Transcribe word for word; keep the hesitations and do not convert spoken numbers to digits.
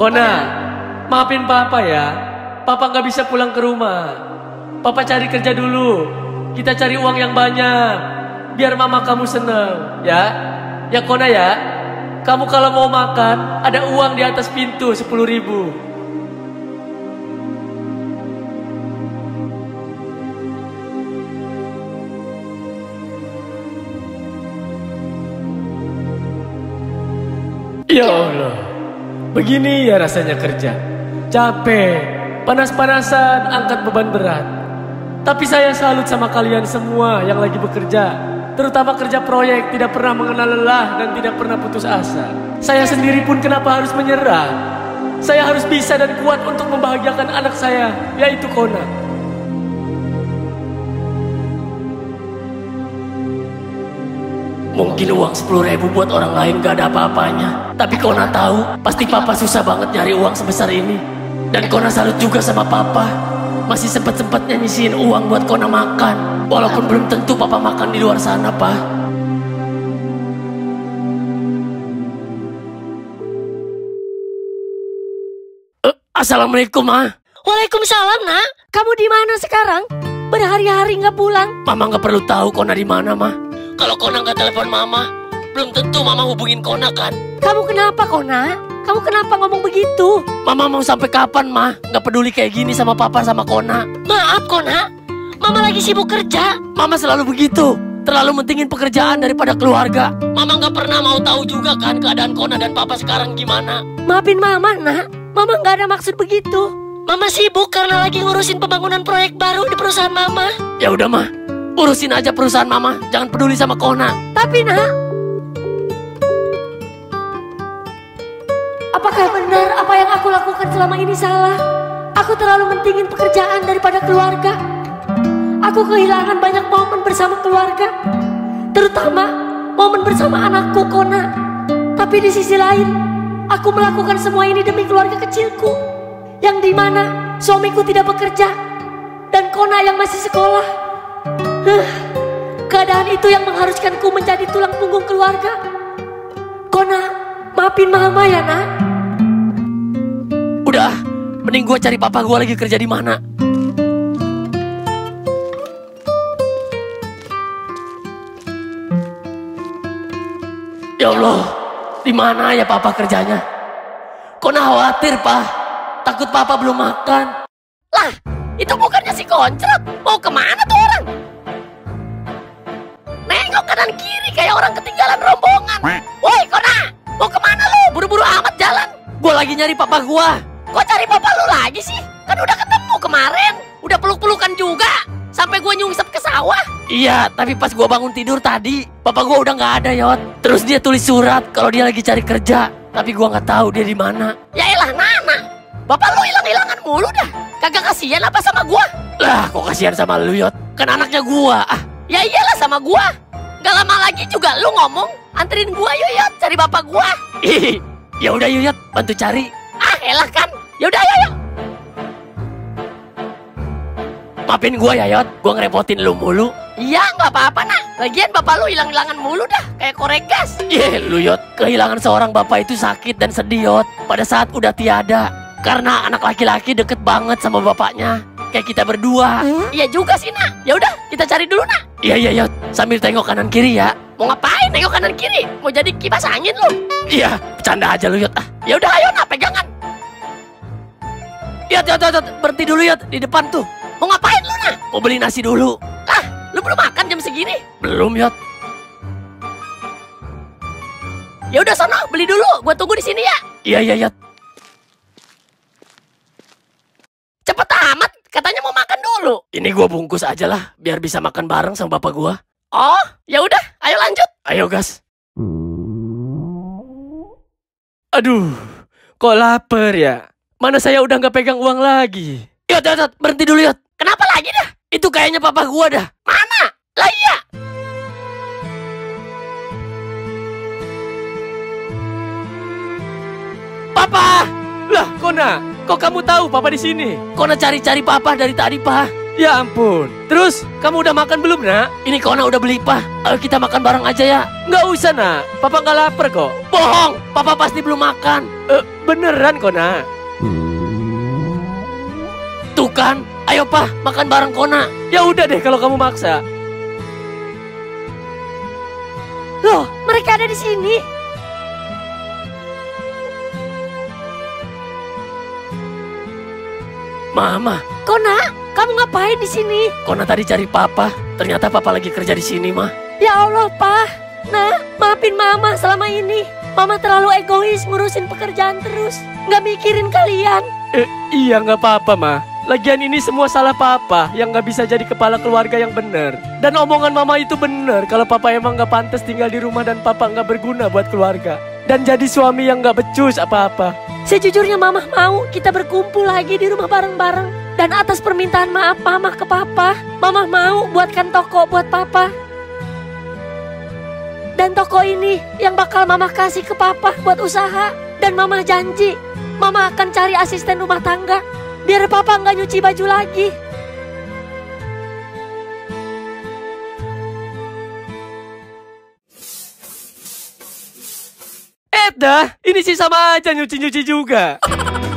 Kona, maafin papa ya. Papa nggak bisa pulang ke rumah. Papa cari kerja dulu. Kita cari uang yang banyak. Biar mama kamu seneng, ya. Ya Kona ya. Kamu kalau mau makan, ada uang di atas pintu sepuluh ribu. Ya Allah, begini ya rasanya kerja. Capek, panas-panasan, angkat beban berat. Tapi saya salut sama kalian semua yang lagi bekerja. Terutama kerja proyek, tidak pernah mengenal lelah dan tidak pernah putus asa. Saya sendiri pun kenapa harus menyerah. Saya harus bisa dan kuat untuk membahagiakan anak saya, yaitu Kona. Mungkin uang sepuluh ribu buat orang lain gak ada apa-apanya. Tapi Kona tahu, pasti papa susah banget nyari uang sebesar ini. Dan Kona salut juga sama papa. Masih sempet-sempetnya nyisihin uang buat Kona makan. Walaupun belum tentu papa makan di luar sana, pa. Uh, Assalamualaikum, Ma. Waalaikumsalam, Nak. Kamu di mana sekarang? Berhari-hari gak pulang. Mama gak perlu tahu Kona di mana, Ma. Kalau Kona nggak telepon mama, belum tentu mama hubungin Kona kan? Kamu kenapa Kona? Kamu kenapa ngomong begitu? Mama mau sampai kapan ma? Nggak peduli kayak gini sama papa sama Kona. Maaf Kona, mama lagi sibuk kerja. Mama selalu begitu, terlalu mentingin pekerjaan daripada keluarga. Mama nggak pernah mau tahu juga kan keadaan Kona dan papa sekarang gimana? Maafin mama nak, mama nggak ada maksud begitu. Mama sibuk karena lagi ngurusin pembangunan proyek baru di perusahaan mama. Ya udah ma. Urusin aja perusahaan mama, jangan peduli sama Kona. Tapi nak, apakah benar apa yang aku lakukan selama ini salah? Aku terlalu mentingin pekerjaan daripada keluarga. Aku kehilangan banyak momen bersama keluarga, terutama momen bersama anakku Kona. Tapi di sisi lain, aku melakukan semua ini demi keluarga kecilku, yang dimana suamiku tidak bekerja dan Kona yang masih sekolah. Huh, keadaan itu yang mengharuskanku menjadi tulang punggung keluarga. Kona, maafin mama ya nak. Udah, mending gue cari papa gue lagi kerja di mana. Ya Allah, di mana ya papa kerjanya? Kona khawatir pak, takut papa belum makan. Lah, itu bukannya si koncret, mau kemana tuh orang? Nengok kanan kiri kayak orang ketinggalan rombongan. Woi Kona, mau kemana lu? Buru-buru amat jalan. Gua lagi nyari papa gua. Kok cari papa lu lagi sih? Kan udah ketemu kemarin, udah peluk-pelukan juga, sampai gua nyungsep ke sawah. Iya, tapi pas gua bangun tidur tadi, papa gua udah nggak ada Yot. Terus dia tulis surat kalau dia lagi cari kerja, tapi gua nggak tahu dia di mana. Yaelah Nana, papa lu hilang-hilangan mulu dah. Kagak kasihan apa sama gua? Lah, kok kasihan sama lu Yot? Kan anaknya gua. Ah, ya iyalah sama gua. Gak lama lagi juga lu ngomong, anterin gua yuk Yot, cari bapak gua. Ih, ya udah yuk Yot, bantu cari. Ah, elah kan. Ya udah ayo yuk. Maafin gua ya Yot, gua ngerepotin lu mulu. Iya, nggak apa-apa nah. Lagian bapak lu hilang-hilangan mulu dah, kayak korek gas. Ih, lu Yot, kehilangan seorang bapak itu sakit dan sedih Yot, pada saat udah tiada. Karena anak laki-laki deket banget sama bapaknya, kayak kita berdua. Iya hmm? juga sih nak. Ya udah, kita cari dulu nak. Iya iya Yot, sambil tengok kanan kiri ya. Mau ngapain tengok kanan kiri? Mau jadi kipas angin lu? Iya, bercanda aja lu Yot. Ah, ya udah ayo nak, pegangan. Yot, Yot, Yot, Yot, berhenti dulu Yot, di depan tuh. Mau ngapain lu nak? Mau beli nasi dulu. Lah, lu belum makan jam segini? Belum Yot. Ya udah sono, beli dulu. Gua tunggu di sini ya. Iya iya Yot. Cepet amat, katanya mau makan dulu. Ini gua bungkus aja lah, biar bisa makan bareng sama bapak gua. Oh, ya udah, ayo lanjut. Ayo gas. Aduh, kok lapar ya? Mana saya udah nggak pegang uang lagi. Yot, Yot, Yot, berhenti dulu Yot. Kenapa lagi dah? Itu kayaknya papa gua dah. Mana? Lah iya. Papa, lah Kona. Kok kamu tahu papa di sini? Kona cari-cari papa dari tadi, Pa. Ya ampun. Terus, kamu udah makan belum, Nak? Ini Kona udah beli, Pa. Uh, kita makan bareng aja ya. Nggak usah, Nak. Papa nggak lapar kok. Bohong. Papa pasti belum makan. Uh, beneran, Kona. Tuh kan. Ayo, Pa. Makan bareng Kona. Ya udah deh kalau kamu maksa. Loh, mereka ada di sini. Mama. Kona, kamu ngapain di sini? Kona tadi cari Papa. Ternyata Papa lagi kerja di sini, Ma. Ya Allah, Pa. Nah, maafin Mama selama ini. Mama terlalu egois ngurusin pekerjaan terus. Nggak mikirin kalian. Eh, iya, nggak apa-apa, Ma. Lagian ini semua salah Papa yang nggak bisa jadi kepala keluarga yang benar. Dan omongan Mama itu benar. Kalau Papa emang nggak pantas tinggal di rumah dan Papa nggak berguna buat keluarga. Dan jadi suami yang nggak becus apa-apa. Sejujurnya Mama mau kita berkumpul lagi di rumah bareng-bareng. Dan atas permintaan maaf Mama ke Papa, Mama mau buatkan toko buat Papa. Dan toko ini yang bakal Mama kasih ke Papa buat usaha. Dan Mama janji, Mama akan cari asisten rumah tangga biar Papa nggak nyuci baju lagi. Dah, ini sih sama aja nyuci-nyuci juga.